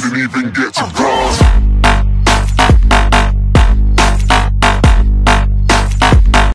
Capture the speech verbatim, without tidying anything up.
didn't even get to pass.